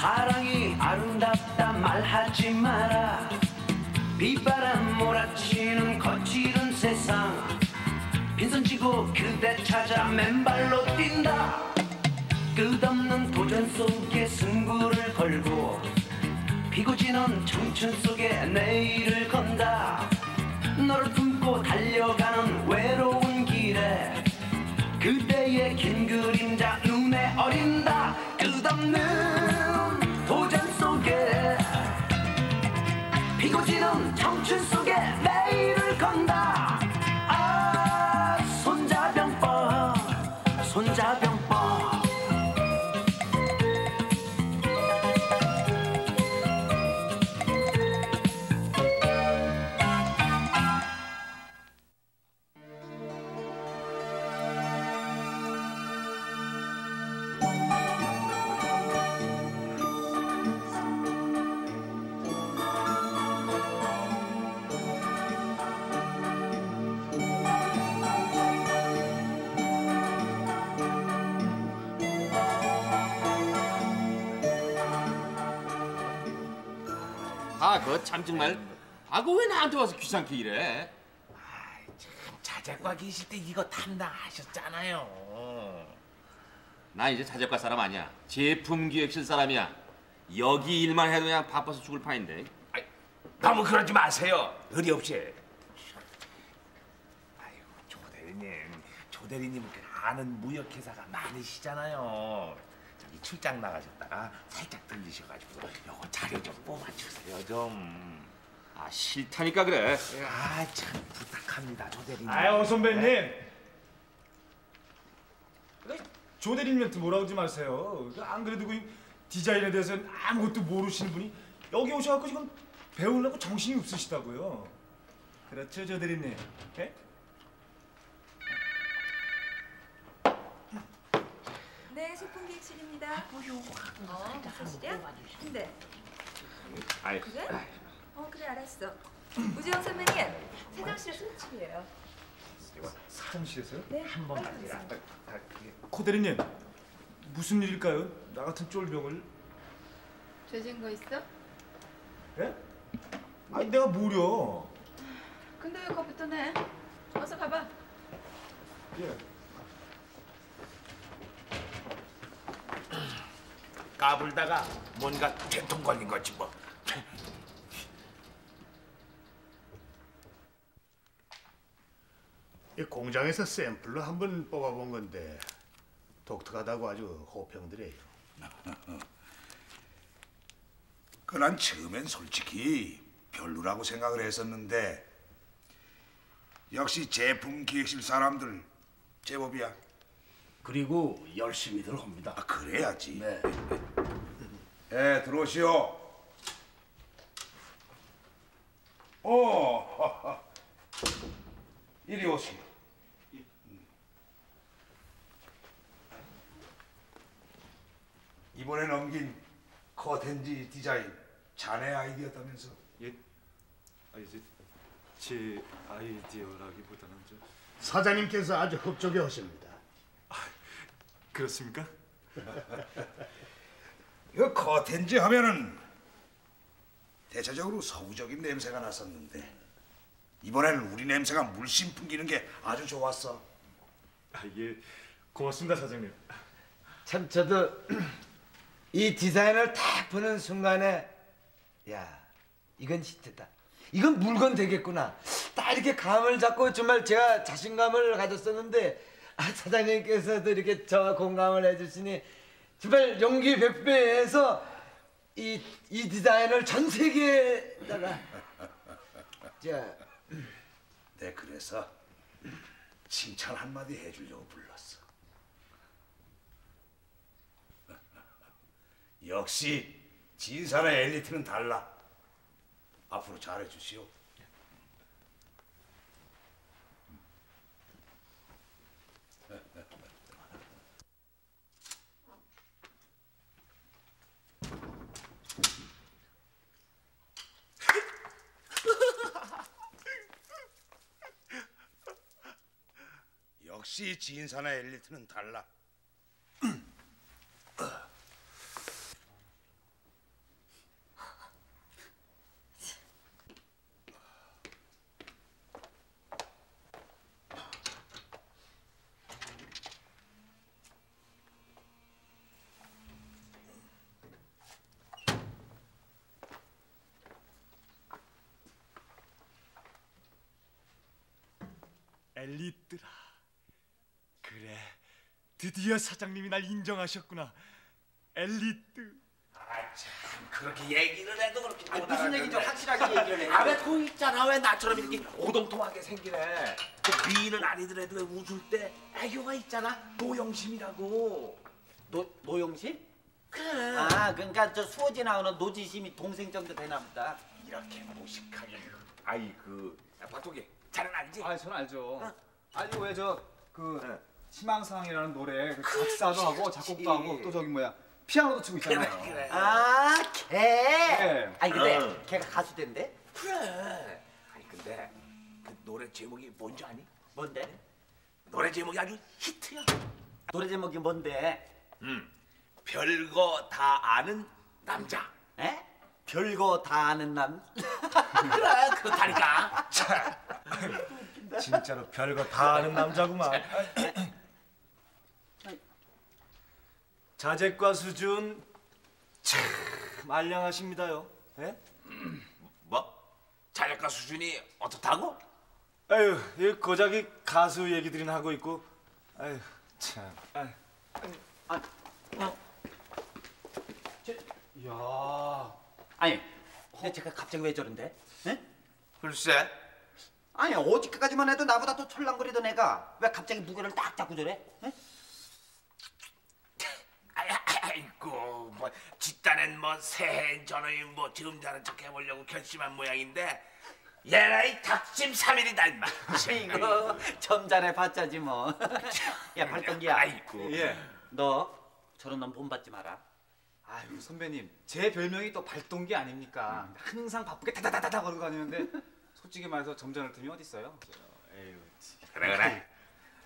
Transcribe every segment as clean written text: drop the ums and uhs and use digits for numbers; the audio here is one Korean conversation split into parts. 사랑이 아름답다 말하지 마라. 빗바람 몰아치는 거칠은 세상, 빈손 쥐고 그대 찾아 맨발로 뛴다. 끝없는 도전 속에 승부를 걸고 피고 지는 청춘 속에 내일을 건다. 너를 품고 달려가는 외로운 길에 그대의 긴 그림자 눈에 어린다. 끝없는 도전 속에 피고 지는 청춘 속에 내일을 건다. 아, 손자병법, 손자병법. 그거 참 정말. 아, 그거 왜 나한테 와서 귀찮게 이래? 아이, 참 자작과 계실 때 이거 담당하셨잖아요. 나 이제 자작과 사람 아니야. 제품 기획실 사람이야. 여기 일만 해도 그냥 바빠서 죽을 판인데. 아이, 너무 그러지 마세요. 의리 없이. 아이고, 조대리님. 조대리님 아는 무역회사가 많으시잖아요. 출장 나가셨다가 살짝 들리셔가지고 요거 자료 좀 뽑아주세요 좀. 아, 싫다니까 그래. 아, 참 부탁합니다 조대리님. 아유, 선배님. 네. 그래, 조대리님한테 뭐라 하지 마세요. 안 그래도 그 디자인에 대해서는 아무것도 모르시는 분이 여기 오셔가지고 지금 배우려고 정신이 없으시다고요. 그렇죠 조대리님? 네? 네, 소품기획실입니다. 사실이야? 근데. 아이, 그래? 아이. 어, 그래, 알았어. 우재용 선배님, 사장실에 소집이에요. 사장실에서요? 네. 한번 가자. 코대리님, 무슨 일일까요? 나 같은 쫄병을. 죄진 거 있어? 예? 아니, 내가 뭐려. 근데 왜 겁부터 내? 어서 가봐. 예. 까불다가 뭔가 죄통 걸린 거지 뭐. 이 공장에서 샘플로 한번 뽑아본 건데 독특하다고 아주 호평드려요. 그 난 처음엔 솔직히 별로라고 생각을 했었는데 역시 제품 기획실 사람들 제법이야. 그리고 열심히들 합니다. 아, 그래야지. 네. 예, 들어오시오. 오, 이리 오시오. 이번에 넘긴 커튼지 디자인 자네 아이디어였다면서? 예, 아니, 제 아이디어라기보다는 저... 사장님께서 아주 흡족해 하십니다. 그렇습니까? 이거 커튼지 하면은 대체적으로 서구적인 냄새가 났었는데 이번에는 우리 냄새가 물씬 풍기는 게 아주 좋았어. 아, 예, 고맙습니다 사장님. 참 저도 이 디자인을 딱 보는 순간에 야, 이건 히트다, 이건 물건 되겠구나 딱 이렇게 감을 잡고 정말 제가 자신감을 가졌었는데 사장님께서도 이렇게 저와 공감을 해주시니 정말 용기 백배해서 이 디자인을 전 세계에다가. 자, 네, 그래서 칭찬 한마디 해주려고 불렀어. 역시 진사의 엘리트는 달라. 앞으로 잘해주시오. 역시 지인사나 엘리트는 달라. 엘리트라. 그래, 드디어 사장님이 날 인정하셨구나. 엘리트. 아 참, 그렇게 얘기를 해도 그렇게 못 알아. 무슨 얘기죠? 확실하게 얘기를 해. 아 왜 돈 있잖아. 왜 나처럼 이렇게 오동통하게 생기네. 그 미인은 아니더라도 왜 웃을 때 애교가 있잖아. 노영심이라고. 노영심? 그래. 아 그러니까 저 수호지 나오는 노지심이 동생 정도 되나보다. 이렇게 무식하게. 아이 그 박토기 잘은 알지? 아 저는 알죠. 응. 아니 왜 저 그 응. 희망사항이라는 노래 그 작사도 하고 작곡도 하고 또 저기 뭐야 피아노도 치고 있잖아요. 그래, 그래. 아 걔. 네. 아니 근데 걔가 가수 된대. 그래. 아니 근데 그 노래 제목이 뭔지 아니? 뭔데? 노래 제목이 아주 히트야. 노래 제목이 뭔데? 별거 다 아는 남자. 에? 별거 다 아는 남. 그래 그렇다니까. 진짜로 별거 다 아는 남자구만. 자제과 수준 참 말량하십니다요. 예? 뭐? 자제과 수준이 어떻다고? 아유, 이 고작이 가수 얘기들이나 하고 있고. 아유, 참. 야. 아니, 근데 제가 갑자기 왜 저런데? 예? 글쎄. 아니, 어저께까지만 해도 나보다 더 철랑거리던 애가 왜 갑자기 무게를 딱 잡고 저래? 예? 아이고, 뭐 집단엔 뭐 새해엔 저는 뭐 지금 자는 척 해보려고 결심한 모양인데 얘라이 닭찜 3일이다 임마. 이거 점잖에 봤자지 뭐. 야 발동기야. 아이고. 예. 너 저런 놈 본받지 마라. 아유 선배님, 제 별명이 또 발동기 아닙니까? 항상 바쁘게 다다다다다 걸고 다니는데 솔직히 말해서 점잖을 틈이 어디 있어요? 에휴. 그래.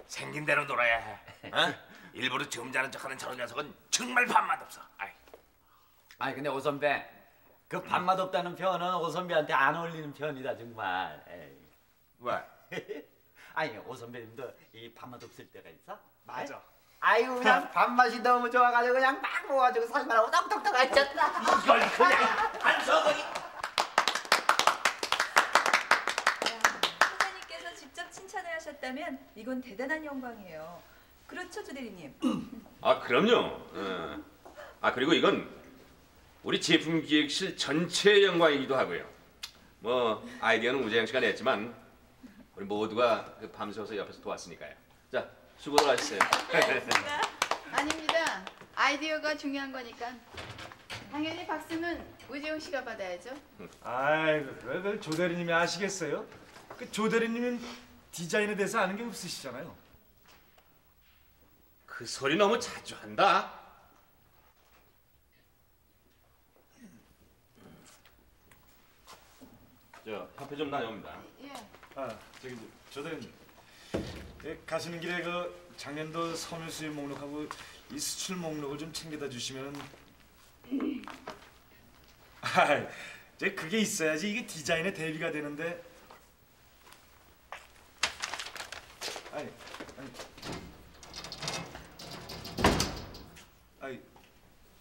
생긴 대로 놀아야 해. 어? 일부러 점잖은 척하는 저런 녀석은 정말 밥맛 없어. 아이 근데 오 선배, 그 밥맛 없다는 표현은 오 선배한테 안 어울리는 표현이다 정말. 에이. 왜? 아니 오 선배님도 이 밥맛 없을 때가 있어? 맞아. 아이고 그냥 밥맛이 너무 좋아가지고 그냥 막 모아가지고 사실만 오덕덕덕 앉았다. 이걸 그냥 안 서거니. 선생님께서 직접 칭찬을 하셨다면 이건 대단한 영광이에요. 그렇죠, 조대리님. 아, 그럼요. 아, 그리고 이건 우리 제품기획실 전체의 영광이기도 하고요. 뭐 아이디어는 우재영 씨가 냈지만 우리 모두가 밤새워서 옆에서 도왔으니까요. 자, 수고들 하셨어요. 아닙니다. 아이디어가 중요한 거니까 당연히 박수는 우재영 씨가 받아야죠. 아이고, 왜 조대리님이 아시겠어요? 그 조대리님은 디자인에 대해서 아는 게 없으시잖아요. 그 소리 너무 자주 한다. 저 카페 좀 다녀옵니다. 예. 아 저기 조대리님, 가시는 길에 그 작년도 섬유 수입 목록하고 이 수출 목록을 좀 챙겨다 주시면은. 아, 제 그게 있어야지 이게 디자인에 대비가 되는데. 아니. 아이,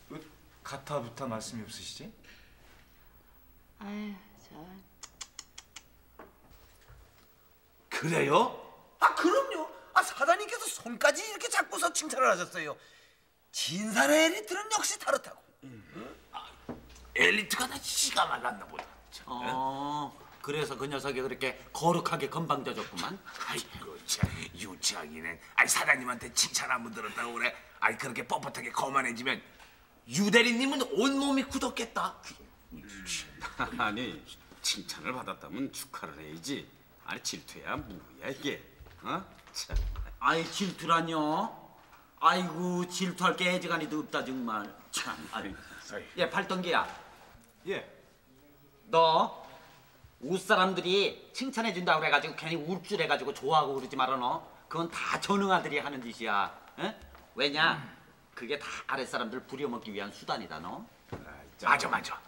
왜 가타부타 말씀이 없으시지? 아유, 저... 그래요? 아, 그럼요. 아, 사장님께서 손까지 이렇게 잡고서 칭찬을 하셨어요. 진산의 엘리트는 역시 다르다고. 아, 엘리트가 나 씨가 말랐나 보다. 어, 그래서 그 녀석이 그렇게 거룩하게 건방져졌구만. 아이고, 참 유치하기는. 아니, 사장님한테 칭찬 한 번 들었다고 그래. 아니 그렇게 뻣뻣하게 거만해지면 유대리님은 온몸이 굳었겠다. 아니 칭찬을 받았다면 축하를 해야지. 아니 질투야 뭐야 이게. 어? 참. 아니 질투라뇨. 아이고 질투할 게 애지간히도 없다 정말. 참. 아니. 예 팔동기야. 예. 너 옷 사람들이 칭찬해 준다고 그래가지고 괜히 울줄해가지고 좋아하고 그러지 마라 너. 그건 다 전응아들이 하는 짓이야. 에? 왜냐? 그게 다 아랫사람들 부려먹기 위한 수단이다 너. 맞아.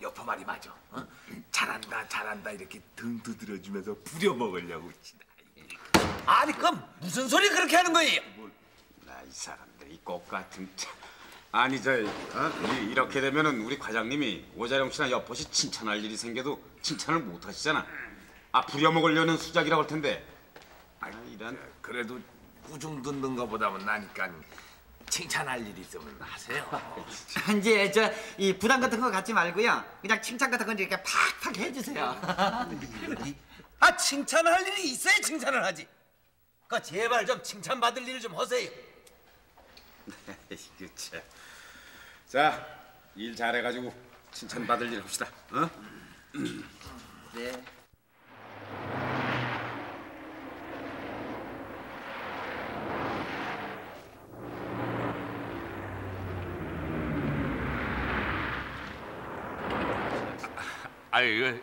여포 말이 맞아. 어? 잘한다 이렇게 등 두드려주면서 부려먹으려고. 아니 그럼 무슨 소리 그렇게 하는 거예요? 나 이 사람들이 꼭 같은. 아니 저 이렇게 되면은 우리 과장님이 오자룡 씨나 여포씨 칭찬할 일이 생겨도 칭찬을 못 하시잖아. 아 부려먹으려는 수작이라고 할 텐데 아니 이런. 그래도 꾸중 듣는 거보다는 나니까 칭찬할 일이 있으면 하세요. 이제 저 이 부담 같은 거 갖지 말고요. 그냥 칭찬 같은 건 이렇게 팍팍 해주세요. 아 칭찬할 일이 있어야 칭찬을 하지. 그 제발 좀 칭찬 받을 일을 좀 하세요. 그렇죠. 자, 일 잘해가지고 칭찬 받을 일 합시다. 어? 네. 아유,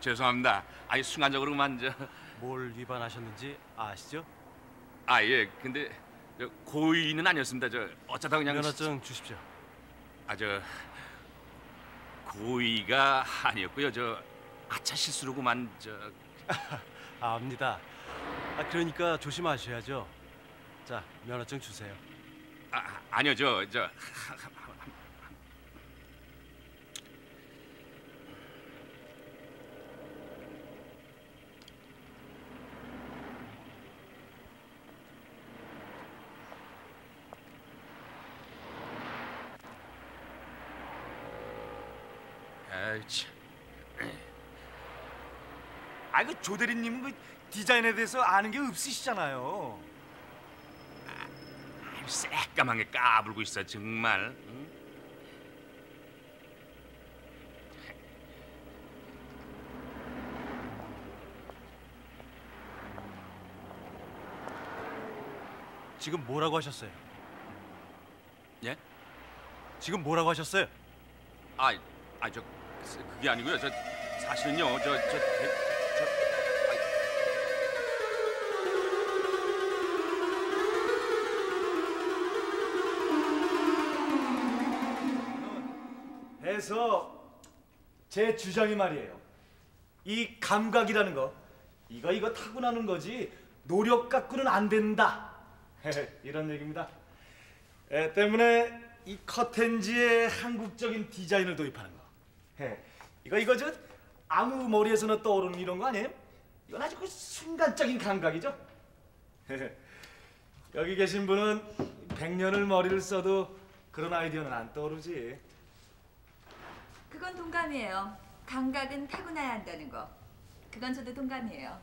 죄송합니다. 아니 순간적으로만 저 뭘 위반하셨는지 아시죠? 아 예, 근데 저 고의는 아니었습니다. 저 어쩌다 그냥 면허증 주십시오. 아 저 고의가 아니었고요. 저 아차 실수로 그만 저 압니다. 아 그러니까 조심하셔야죠. 자 면허증 주세요. 아 아니요 저 아, 그 조 대리님은 그 디자인에 대해서 아는 게 없으시잖아요. 아, 새까만 게 까불고 있어 정말. 응? 지금 뭐라고 하셨어요? 예? 지금 뭐라고 하셨어요? 저. 그게 아니고요. 저 사실은요. 그래서 제 주장이 말이에요. 이 감각이라는 거 이거 타고나는 거지 노력 갖고는 안 된다. 이런 얘기입니다. 때문에 이 커튼지에 한국적인 디자인을 도입하는 거. 이거 저 아무 머리에서나 떠오르는 이런 거 아니에요? 이건 아주 그 순간적인 감각이죠. 여기 계신 분은 100년을 머리를 써도 그런 아이디어는 안 떠오르지. 그건 동감이에요. 감각은 타고나야 한다는 거. 그건 저도 동감이에요.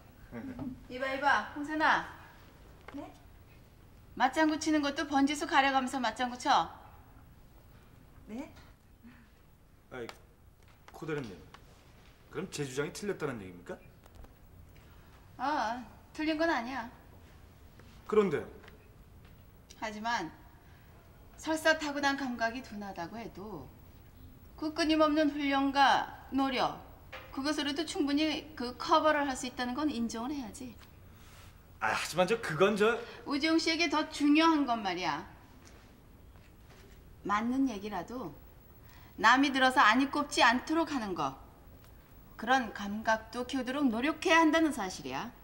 이봐 홍선아. 네? 맞장구 치는 것도 번지수 가려가면서 맞장구 쳐. 네? 아이. 고대리님, 그럼 제 주장이 틀렸다는 얘기입니까? 아, 틀린 건 아니야. 그런데요? 하지만 설사 타고난 감각이 둔하다고 해도 그 끊임없는 훈련과 노력, 그것으로도 충분히 그 커버를 할 수 있다는 건 인정을 해야지. 아, 하지만 우재용 씨에게 더 중요한 건 말이야. 맞는 얘기라도 남이 들어서 안이 꼽지 않도록 하는 거. 그런 감각도 키우도록 노력해야 한다는 사실이야.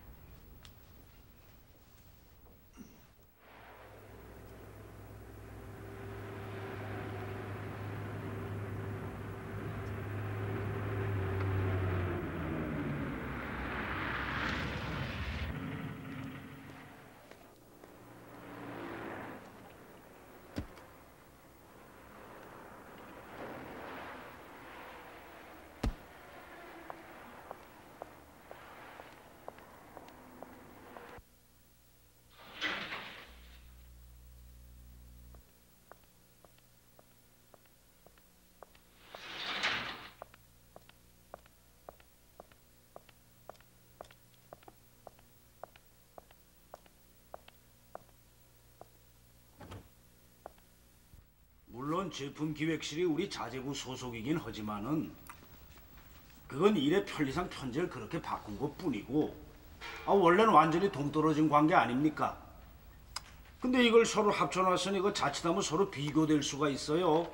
물론 제품기획실이 우리 자재구 소속이긴 하지만은 그건 일의 편리상 편제를 그렇게 바꾼 것뿐이고 원래는 완전히 동떨어진 관계 아닙니까? 근데 이걸 서로 합쳐놨으니 이거 자칫하면 서로 비교될 수가 있어요.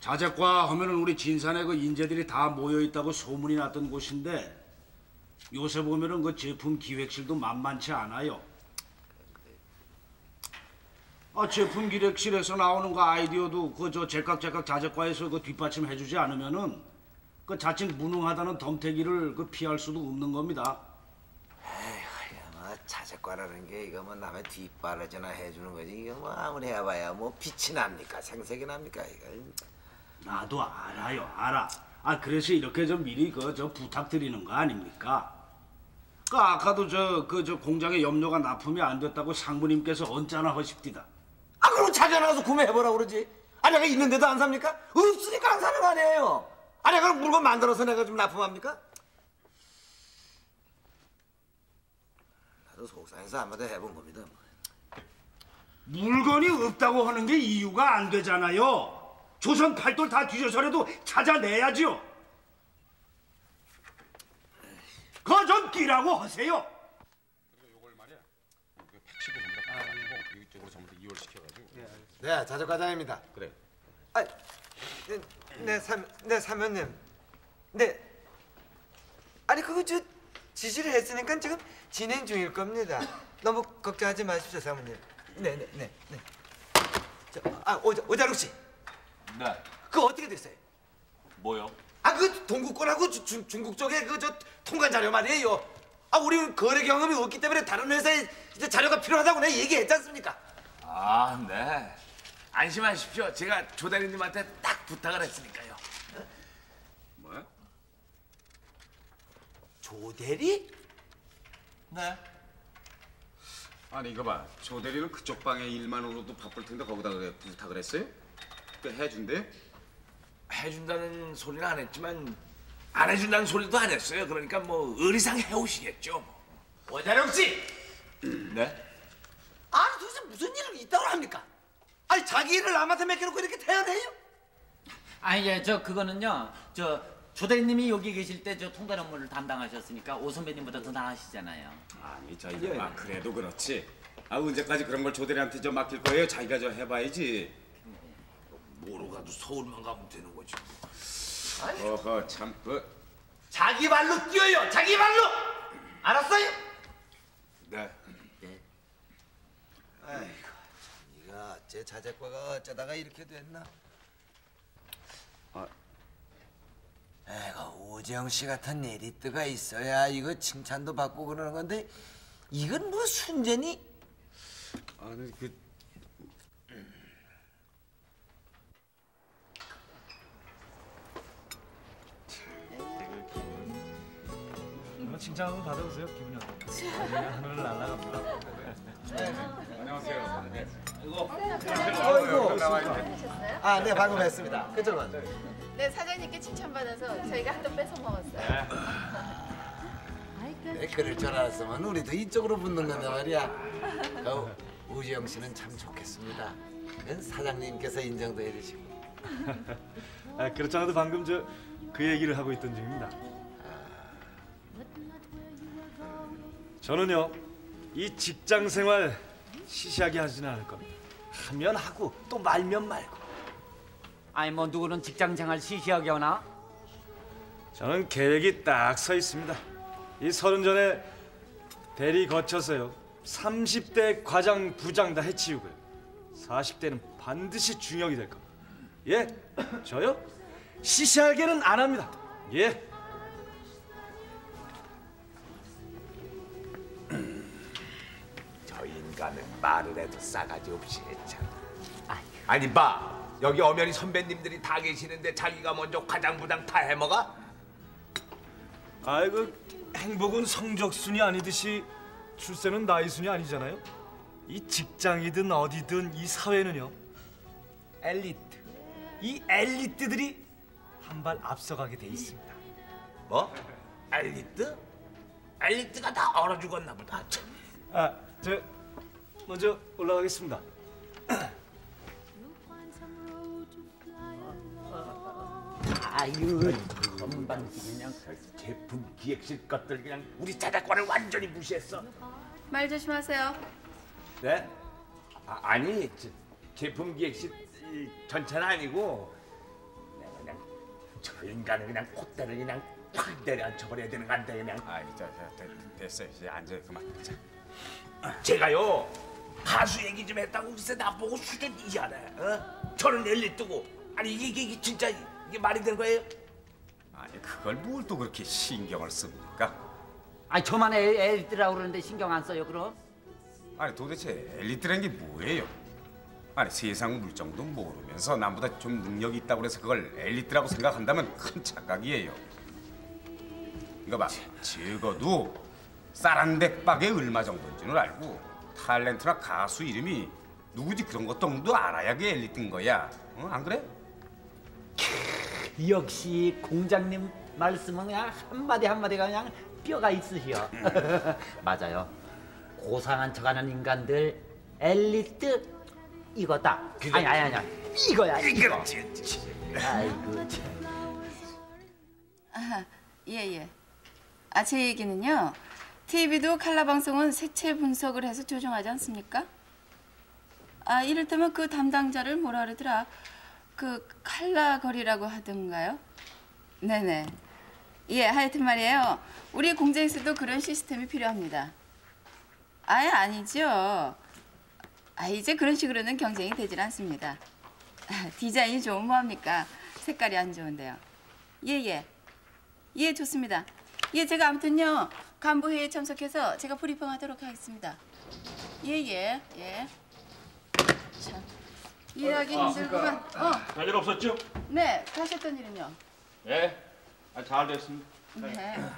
자재과 하면은 우리 진산에 그 인재들이 다 모여있다고 소문이 났던 곳인데 요새 보면은 그 제품기획실도 만만치 않아요. 제품 기획실에서 나오는 그 아이디어도 그 저 제깍제깍 자재과에서 그 뒷받침해주지 않으면은 그 자칫 무능하다는 덤태기를 그 피할 수도 없는 겁니다. 자제과라는 게 이거 뭐 남의 뒷바라지나 해주는 거지 이거 뭐 아무리 해봐야 뭐 빛이 납니까 생색이 납니까 이거. 나도 알아요 알아. 아 그래서 이렇게 좀 미리 그 저 부탁드리는 거 아닙니까? 그 아까도 저 공장에 염료가 납품이 안 됐다고 상무님께서 언짢아 하십디다. 아 그럼 자기가 나가서 구매해보라 그러지. 아 내가 있는데도 안 삽니까? 없으니까 안 사는 거 아니에요. 아 내가 물건 만들어서 내가 좀 납품합니까? 속상해서 아마도 해본 겁니다. 물건이 없다고 하는 게 이유가 안 되잖아요. 조선 팔돌 다 뒤져서라도 찾아내야지요. 그거 좀 끼라고 하세요. 그리고 요걸 말이야. 팩시도 전부 다 깔아가지고 이쪽으로 전부 다 이월시켜가지고. 네, 자족과장입니다. 그래. 아, 네 사면님. 네. 아니 그거 저. 지시를 했으니까 지금 진행 중일 겁니다. 너무 걱정하지 마십시오, 사모님. 네. 저, 오자룡 씨. 네. 그거 어떻게 됐어요? 뭐요? 아, 그 동국권하고 중국 쪽에 그 저 통관 자료 말이에요. 아, 우리는 거래 경험이 없기 때문에 다른 회사에 이제 자료가 필요하다고 내가 얘기했지 않습니까? 아, 네. 안심하십시오. 제가 조 대리님한테 딱 부탁을 했으니까요. 뭐야? 조대리? 네. 아니 이거 봐. 조대리는 그쪽 방에 일만으로도 바쁠 텐데 거기다 그래 부탁을 했어요? 그 해준대? 해준다는 소리는 안 했지만 안 해준다는 소리도 안 했어요. 그러니까 뭐 의리상 해오시겠죠. 오자룡 씨. 네? 아니 도대체 무슨 일을 이따로 합니까? 아니 자기 일을 남한테 맡겨놓고 이렇게 태연해요? 아니 예, 저 그거는요. 저. 조 대리님이 여기 계실 때 저 통관 업무를 담당하셨으니까 오 선배님보다 더 나으시잖아요. 아니 저 이거 아, 그래도 그렇지. 아 언제까지 그런 걸 조 대리한테 저 맡길 거예요? 자기가 저 해봐야지. 뭐로 가도 서울만 가면 되는 거지. 아니. 어허 참 그. 자기 발로 뛰어요. 자기 발로. 알았어요? 네. 네. 아이고 이거 어째 자제과가 어쩌다가 이렇게 됐나? 아. 에이가 우재용 씨 같은 내리뜨가 있어야 이거 칭찬도 받고 그러는 건데 이건 뭐 순전히 아니 그 칭찬 한번 받아보세요. 기분이 어때요? 하늘 날라갑니다. 안녕하세요. 아이고 나와주셨어요? 아 네 방금 했습니다. 그쪽으로 앉아요. 네, 사장님께 칭찬받아서 저희가 한도 뺏어 먹었어요. 네, 그럴 줄 알았으면 우리도 이쪽으로 붙는 건데 말이야. 우재용 씨는 참 좋겠습니다. 그건 사장님께서 인정도 해주시고. 아, 그렇지 않아도 방금 저 그 얘기를 하고 있던 중입니다. 저는요, 이 직장 생활 시시하게 하지는 않을 겁니다. 하면 하고 또 말면 말고. 아니 뭐 누구는 직장생활 시시하게 하나? 저는 계획이 딱 서 있습니다. 이 30 전에 대리 거쳐서요. 30대 과장, 부장 다 해치우고요. 40대는 반드시 중역이 될 겁니다. 예, 저요? 시시하게는 안 합니다. 예. 저 인간은 말을 해도 싸가지 없이 했잖아. 아니 마! 여기 엄연히 선배님들이 다 계시는데 자기가 먼저 과장, 부장 다 해먹어? 아이고 행복은 성적순이 아니듯이 출세는 나이순이 아니잖아요. 이 직장이든 어디든 이 사회는요. 엘리트. 이 엘리트들이 한 발 앞서가게 돼 있습니다. 뭐? 엘리트? 엘리트가 다 얼어 죽었나 보다. 아, 저 먼저 올라가겠습니다. 아유, 건방지게 그냥 제품 기획실 것들 그냥 우리 자작과를 완전히 무시했어. 말 조심하세요. 네? 아, 아니, 제품 기획실 전체는 아니고 그냥 저 인간은 그냥 콧대를 그냥 확 내려앉혀버려야 되는 거 안 돼 그냥. 아, 됐어요. 이제 앉아요. 그만. 자. 제가요, 가수 얘기 좀 했다고 글쎄 나보고 수준 이하네. 어? 저는 엘리트고. 아니, 이게 진짜. 이게 말이 된 거예요? 아니 그걸 뭘 또 그렇게 신경을 씁니까? 아니 저만 엘리트라고 그러는데 신경 안 써요 그럼? 아니 도대체 엘리트란 게 뭐예요? 아니 세상 물정도 모르면서 남보다 좀 능력이 있다고 해서 그걸 엘리트라고 생각한다면 큰 착각이에요. 이거 봐, 적어도 쌀한대박에 얼마 정도인지는 알고 탤런트나 가수 이름이 누구지 그런 것도 알아야 그게 엘리트인 거야. 어? 안 그래? 역시 공장님 말씀은 그냥 한마디 한마디가 그냥 뼈가 있으시오. 맞아요. 고상한 척하는 인간들 엘리트 이거다. 아니 이거야 이거. 아이고 참. 예예. 아, 제 얘기는요. TV도 칼라 방송은 세체 분석을 해서 조정하지 않습니까? 아, 이를테면 그 담당자를 뭐라 그러더라? 그 칼라거리라고 하던가요? 네네. 예, 하여튼 말이에요. 우리 공장에서도 그런 시스템이 필요합니다. 아예 아니죠. 아, 이제 그런 식으로는 경쟁이 되질 않습니다. 디자인이 좋으면 뭐합니까? 색깔이 안 좋은데요. 예예. 예, 좋습니다. 예, 제가 아무튼요. 간부회의에 참석해서 제가 브리핑하도록 하겠습니다. 예예. 예. 참, 일하기 힘들구만. 별일 없었죠? 네, 가셨던 일은요? 네, 잘 됐습니다. 네.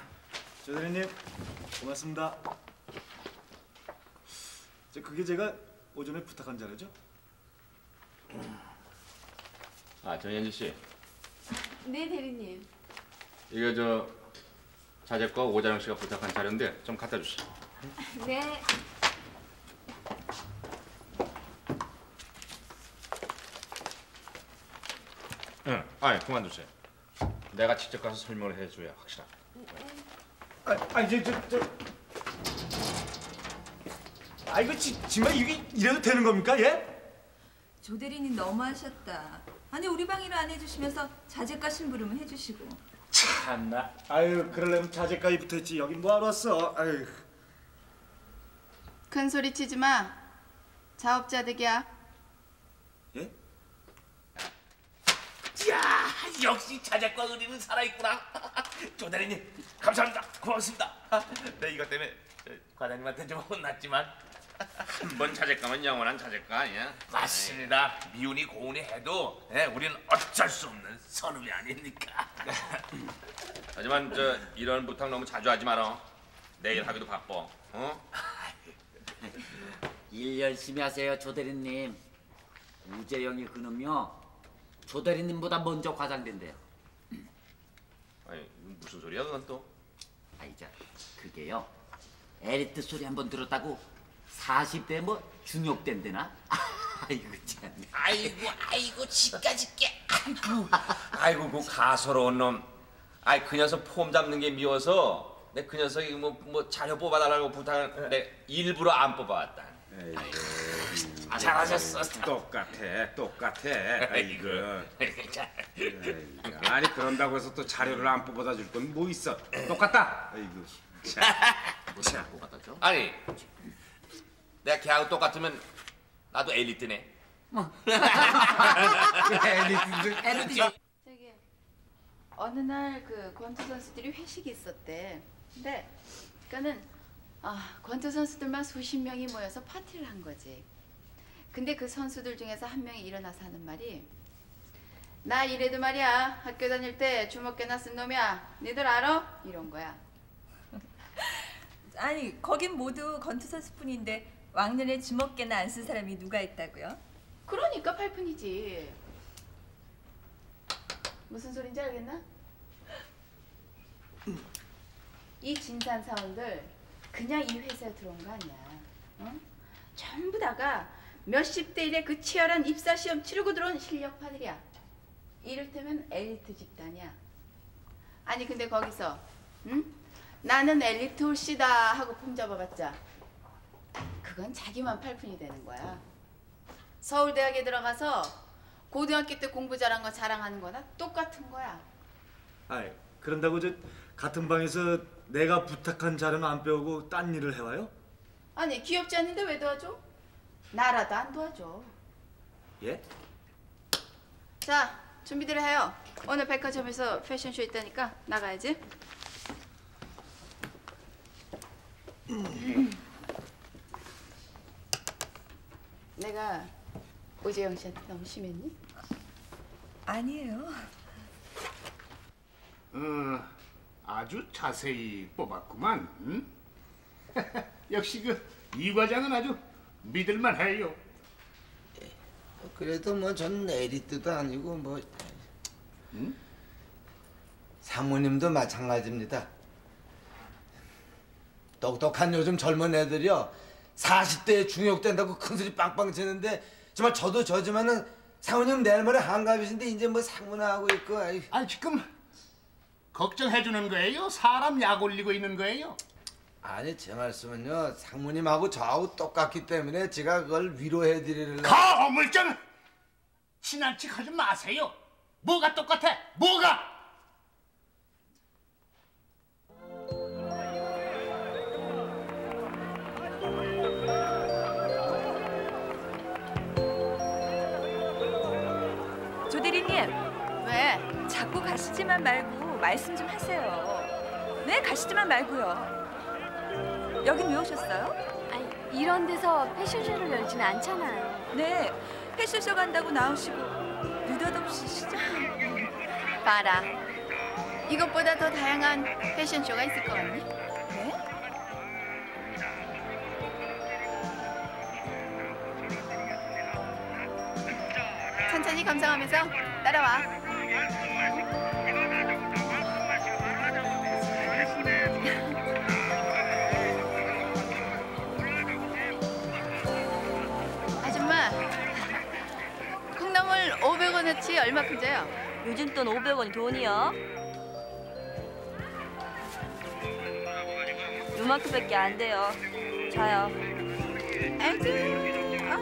조 대리님, 고맙습니다. 그게 제가 오전에 부탁한 자료죠? 아, 전현주 씨. 네, 대리님. 이게 저. 자제과 오자룡 씨가 부탁한 자료인데 좀 갖다 주시오. 네. 응, 아니 그만두세요. 내가 직접 가서 설명을 해줘야 확실하다. 아 이거 정말 이게 이래도 되는 겁니까, 예? 조 대리님 너무하셨다. 아니 우리 방해를 안 해주시면서 자제과 심부름을 해주시고. 참나. 아유, 그러려면 자재까지 붙었지. 여긴 뭐하러 왔어? 아유. 큰 소리 치지 마. 자업자득이야. 예? 이야, 역시 자재과 의리는 살아있구나. 조 대리님, 감사합니다. 고맙습니다. 네, 이것 때문에 과장님한테 좀 혼났지만 한번 자재과면 영원한 자재과 아니야? 맞습니다. 미운이 고운이 해도 예, 우리는 어쩔 수 없는 선후배 아닙니까? 하지만 저 이런 부탁 너무 자주 하지 마라. 내일 하기도 바빠. 어? 일 열심히 하세요, 조 대리님. 우재영이 그놈요. 조 대리님보다 먼저 과장된대요. 아니 무슨 소리야 그건 또? 아이자 그게요. 엘리트 소리 한번 들었다고. 40대 뭐 중역된대나? 아이고 참. 아이고 집까 짓게. 아이고 그 가소로운 놈. 아이 그 녀석 폼 잡는 게 미워서 내 그 녀석이 뭐 자료 뽑아달라고 부탁을 내 일부러 안 뽑아왔다. 아이고, 잘하셨어. 똑같아. 아이고. 아니 그런다고 해서 또 자료를 안 뽑아다 줄 건 뭐 있어? 똑같다. 아이고. 자, 뭐 뽑아다 줘? 아니. 내가 걔하고 똑같으면 나도 엘리트네. 엘리트. 저기 어느 날 그 권투 선수들이 회식이 있었대. 근데 그러니까는 아, 권투 선수들만 수십 명이 모여서 파티를 한 거지. 근데 그 선수들 중에서 한 명이 일어나서 하는 말이 나 이래도 말이야 학교 다닐 때 주먹개나 쓴 놈이야. 니들 알아? 이런 거야. 아니 거긴 모두 권투 선수뿐인데. 왕년에 주먹개나 안 쓴 사람이 누가 있다고요? 그러니까 팔푼이지. 무슨 소린지 알겠나? 이 진산 사원들 그냥 이 회사에 들어온 거 아니야. 응? 전부 다가 몇십 대 1의 그 치열한 입사시험 치르고 들어온 실력파들이야. 이를테면 엘리트 집단이야. 아니 근데 거기서 응? 나는 엘리트 홀씨다 하고 폼 잡아봤자 그건 자기만 팔푼이 되는 거야. 서울대학에 들어가서 고등학교 때 공부 잘한 거 자랑하는 거나 똑같은 거야. 아이, 그런다고 저 같은 방에서 내가 부탁한 자료는 안 배우고 딴 일을 해와요? 아니, 귀엽지 않은데 왜 도와줘? 나라도 안 도와줘. 예? 자, 준비들 해요. 오늘 백화점에서 패션쇼 있다니까 나가야지. 내가 우재용 씨한테 너무 심했니? 아니에요. 아주 자세히 뽑았구만. 응? 역시 이 과장은 아주 믿을만 해요. 그래도 전 에리트도 아니고 응? 사모님도 마찬가지입니다. 똑똑한 요즘 젊은 애들이요 40대에 중역된다고 큰소리 빵빵 치는데 정말 저도 저지만은 사모님 내일 모레 한갑이신데 이제 상문하고 있고. 아니 지금 걱정해주는 거예요? 사람 약 올리고 있는 거예요? 아니 제 말씀은요 상무님하고 저하고 똑같기 때문에 제가 그걸 위로해드리려고. 가! 어물쩡! 친한 척 하지 마세요. 뭐가 똑같아? 뭐가? 조대리님. 왜? 자꾸 가시지만 말고 말씀 좀 하세요. 네, 가시지만 말고요. 여긴 왜 오셨어요? 아니, 이런 데서 패션쇼를 열진 않잖아요. 네, 패션쇼 간다고 나오시고 느닷없이 시작. 봐라, 이것보다 더 다양한 패션쇼가 있을 거 같니? 네? 천천히 감상하면서 따라와. 그렇지, 얼마큼 줘요? 요즘 돈 500원이 돈이요? 요만큼밖에 안 돼요. 자요. 아이고. 어?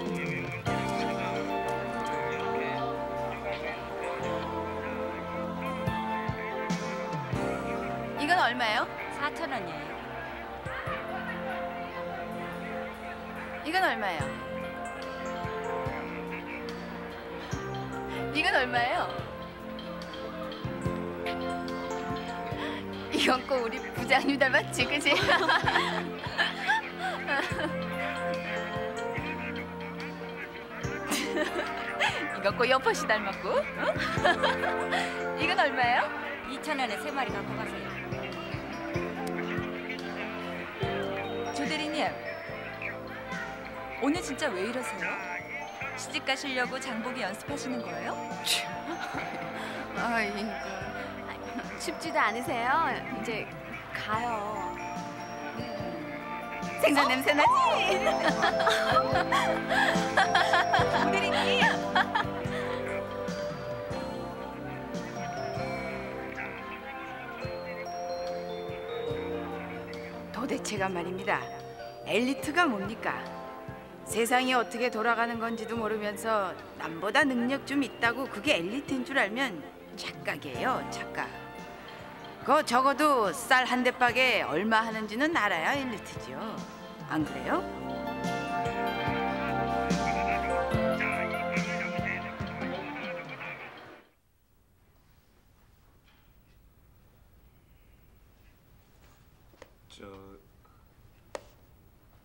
이건 얼마예요? 4,000원이에요. 이건 얼마예요? 이건 얼마예요? 이건 꼭 우리 부장님 닮았지, 그지? 이건 꼭 여포씨 닮았고. 이건 얼마예요? 2,000원에 3마리 갖고 가세요. 조대리님, 오늘 진짜 왜 이러세요? 시집 가시려고 장보기 연습하시는 거예요? 아이고. 춥지도 않으세요? 이제 가요. 생선 냄새 나지? 오늘이니? 도대체가 말입니다. 엘리트가 뭡니까? 세상이 어떻게 돌아가는 건지도 모르면서 남보다 능력 좀 있다고 그게 엘리트인 줄 알면 착각이에요, 착각. 그거 적어도 쌀 한 대박에 얼마 하는지는 알아야 엘리트죠. 안 그래요?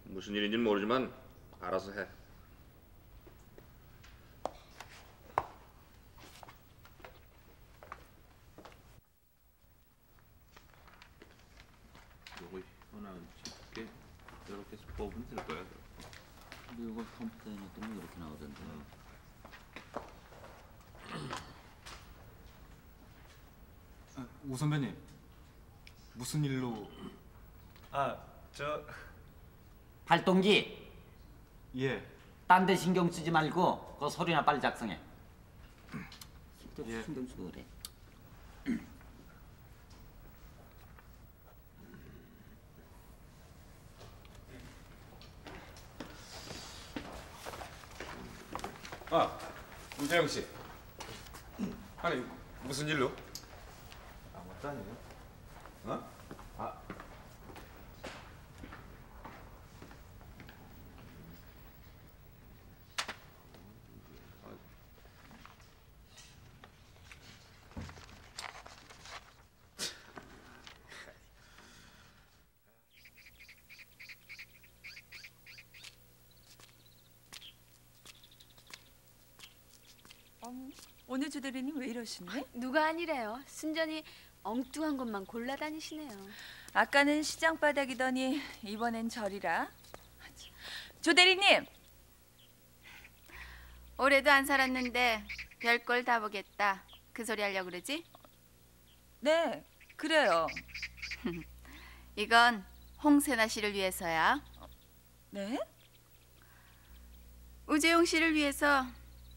무슨 일인지는 모르지만 알아서 해. 요거 하나 이렇게 이렇게 뽑으면 될 거야. 근데 이거 컴퓨터에 넣으면 이렇게 나오던데. 오 선배님 무슨 일로? 발동기. 예. 딴 데 신경 쓰지 말고 그 서류나 빨리 작성해. 예. 신경 쓰고 그래. 우재용 씨. 아니 무슨 일로? 아무것도 아니에요. 어? 오늘 주대리님 왜 이러시네? 누가 아니래요. 순전히 엉뚱한 것만 골라다니시네요. 아까는 시장 바닥이더니 이번엔 절이라. 주대리님! 올해도 안 살았는데 별걸 다 보겠다. 그 소리 하려고 그러지? 네, 그래요. 이건 홍세나 씨를 위해서야. 네? 우재용 씨를 위해서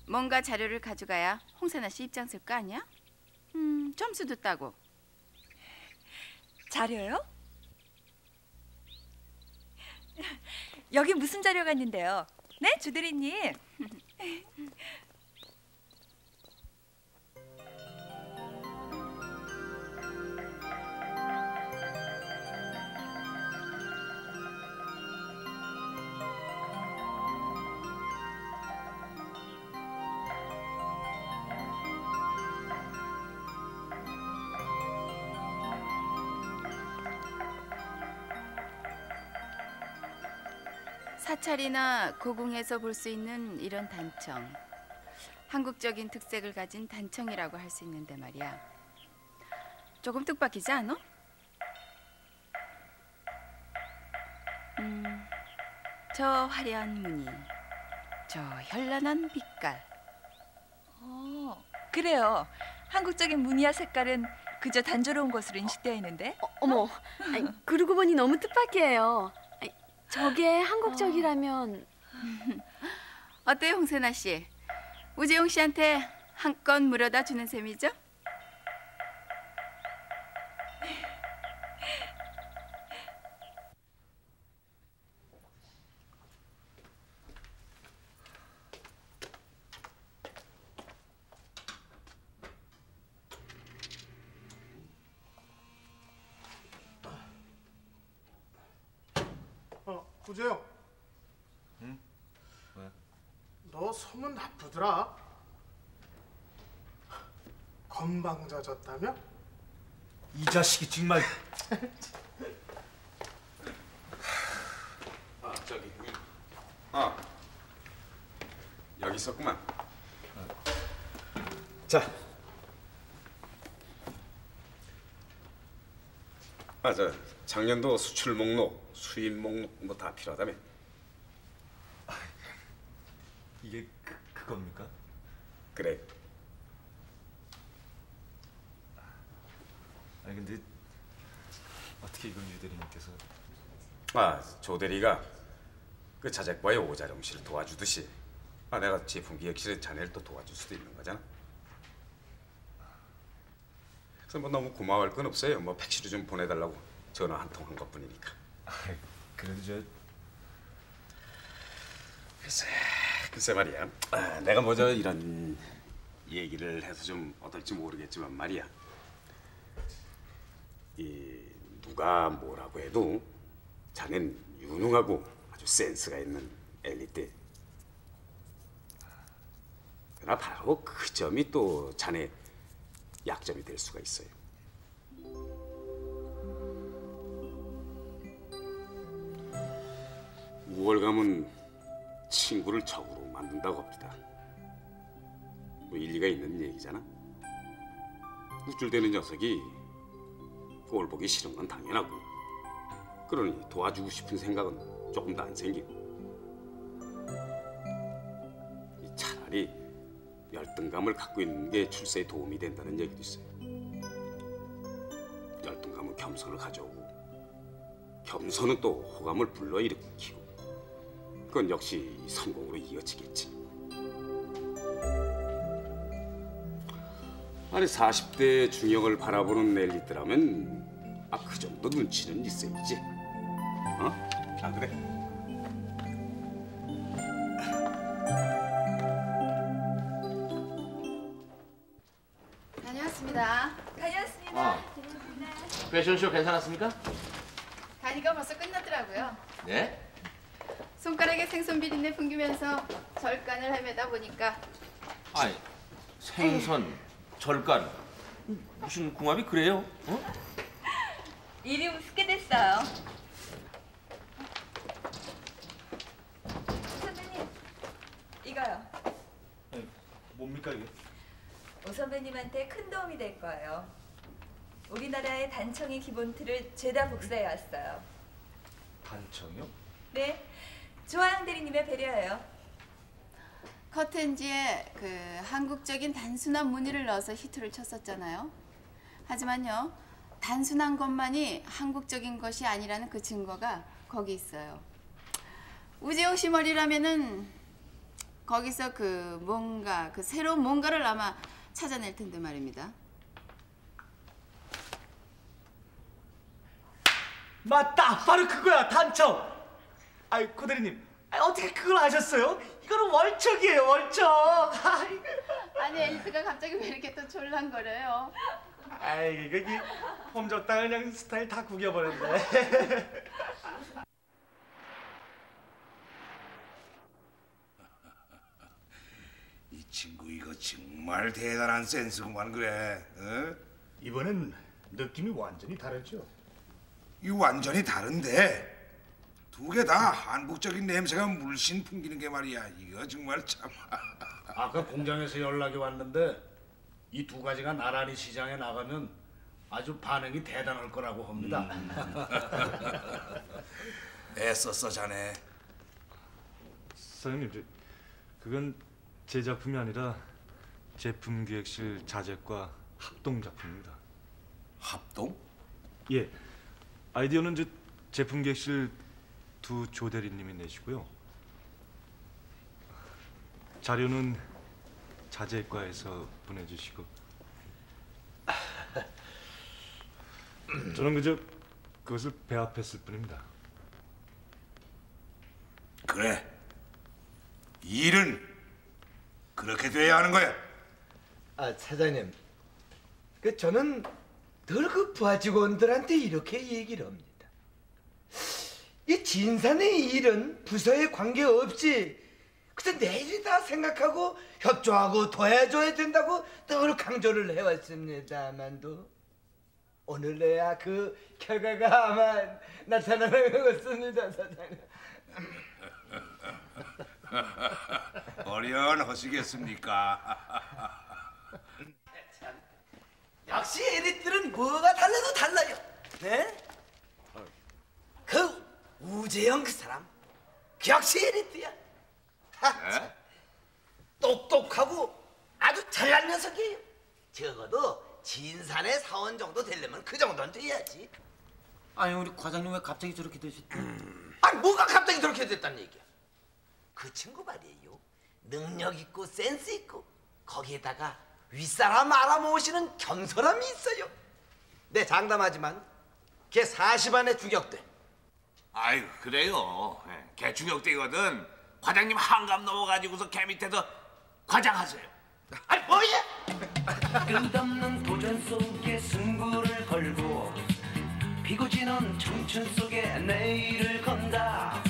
뭔가 자료를 가져가야 홍세나 씨 입장 쓸 거 아니야? 점수도 따고. 자료요? 여기 무슨 자료가 있는데요? 네, 주대리님. 사찰이나 고궁에서 볼 수 있는 이런 단청, 한국적인 특색을 가진 단청이라고 할 수 있는데 말이야. 조금 뜻밖이지 않아? 저 화려한 무늬, 저 현란한 빛깔. 그래요. 한국적인 무늬와 색깔은 그저 단조로운 것으로 인식되어 있는데. 어머, 아니, 그러고 보니 너무 뜻밖이에요. 저게 한국적이라면. 어때요, 홍세나 씨? 우재용 씨한테 한 건 물어다 주는 셈이죠? 우재용. 응? 왜? 너 소문 나쁘더라. 건방져 졌다며? 이 자식이 정말. 아, 저기. 여기 있었구만. 자. 맞아. 작년도 수출 목록, 수입 목록 뭐 다 필요하다며. 이게 그겁니까? 그래. 아니 근데 어떻게 이걸 유대리님께서? 아, 조대리가 그 자작과의 오자룡 씨를 도와주듯이 내가 제품 기획실에 자네를 또 도와줄 수도 있는 거잖아. 그래서 뭐 너무 고마워할 건 없어요. 뭐 팩시로 좀 보내달라고 전화 한 통 한 것뿐이니까. 그래도 저 글쎄 말이야. 내가 먼저 이런 얘기를 해서 좀 어떨지 모르겠지만 말이야. 이 누가 뭐라고 해도 자넨 유능하고 아주 센스가 있는 엘리트. 그러나 바로 그 점이 또 자네 약점이 될 수가 있어요. 우월감은 친구를 적으로 만든다고 합니다. 뭐 일리가 있는 얘기잖아. 우쭐대는 녀석이 꼴 보기 싫은 건 당연하고, 그러니 도와주고 싶은 생각은 조금도 안 생기고, 차라리 열등감을 갖고 있는 게 출세에 도움이 된다는 얘기도 있어요. 열등감은 겸손을 가져오고, 겸손은 또 호감을 불러일으키고, 그건 역시 성공으로 이어지겠지. 아니 40대 중역을 바라보는 엘리트라면 그 정도 눈치는 있어야지. 안 그래? 다녀왔습니다. 패션쇼 괜찮았습니까? 가니까 벌써 끝났더라고요. 네? 손가락에 생선 비린내 풍기면서 절간을 헤매다 보니까. 아니, 생선, 절간, 무슨 궁합이 그래요? 일이 우습게 됐어요. 선배님, 이거요. 아니, 뭡니까 이게? 오 선배님한테 큰 도움이 될 거예요. 우리나라의 단청의 기본틀을 죄다 복사해 왔어요. 단청이요? 네, 조아영 대리님의 배려예요. 커튼지에 그 한국적인 단순한 무늬를 넣어서 히트를 쳤었잖아요. 하지만요, 단순한 것만이 한국적인 것이 아니라는 그 증거가 거기 있어요. 우재용 씨 머리라면은 거기서 그 뭔가, 그 새로운 뭔가를 아마 찾아낼 텐데 말입니다. 맞다! 바로 그거야, 단청! 아이, 고대리님, 어떻게 그걸 아셨어요? 이거는 월척이에요, 월척! 아니, 앨리스가 갑자기 왜 이렇게 또 졸랑거려요? 아이, 이거 폼 좋다 그냥 스타일 다 구겨버렸네. 이 친구 이거 정말 대단한 센스구만 그래. 어? 이번엔 느낌이 완전히 다르죠? 이 완전히 다른데 두 개 다 한국적인 냄새가 물씬 풍기는 게 말이야. 이거 정말 참. 아까 공장에서 연락이 왔는데 이 두 가지가 나란히 시장에 나가면 아주 반응이 대단할 거라고 합니다. 애썼어 자네. 사장님, 그건 제 작품이 아니라 제품기획실 자재과 합동 작품입니다. 합동? 예. 아이디어는 제품기획실 두 조대리님이 내시고요. 자료는 자재과에서 보내주시고 저는 그저 그것을 배합했을 뿐입니다. 그래, 일은 그렇게 돼야 하는 거야. 아, 사장님, 그 저는 늘 그 부하 직원들한테 이렇게 얘기를 합니다. 이 진산의 일은 부서에 관계없이 그저 내일이다 생각하고 협조하고 도와줘야 된다고 늘 강조를 해왔습니다만도 오늘에야 그 결과가 아마 나타나는 것 같습니다, 사장님. 어련하시겠습니까? 역시 애들은 뭐가 달라도 달라요. 네? 그 우재영 그 사람 역시 애들이야. 네? 똑똑하고 아주 잘난 녀석이에요. 적어도 진산의 사원 정도 되려면 그 정도는 돼야지. 아니, 우리 과장님 왜 갑자기 저렇게 되셨대? 아니, 뭐가 갑자기 저렇게 됐다는 얘기야. 그 친구 말이에요. 능력 있고 센스 있고 거기에다가 윗사람 알아모으시는 겸손함이 있어요. 네, 장담하지만 걔 40 안에 주격돼. 아유, 그래요. 걔 주격되거든. 과장님 한감 넘어가지고서 걔 밑에서 과장하세요. 아니, 뭐야? 끝없는 도전 속에 승부를 걸고 피고지는 청춘 속에 내일을 건다.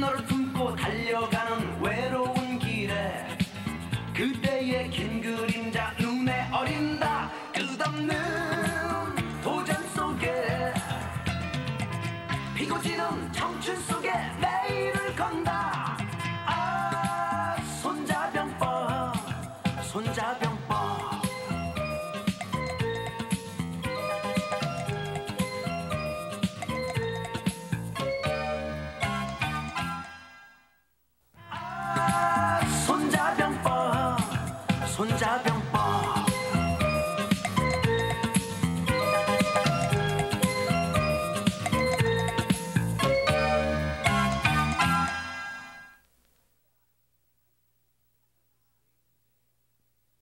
너를 품고 달려가는 외로운 길에 그대의 긴 그림자 눈에 어린다. 끝없는 도전 속에 피고 지는 청춘 속에 내일을 건다. 아, 손자병법, 손자병법. 손자병법, 손자병법.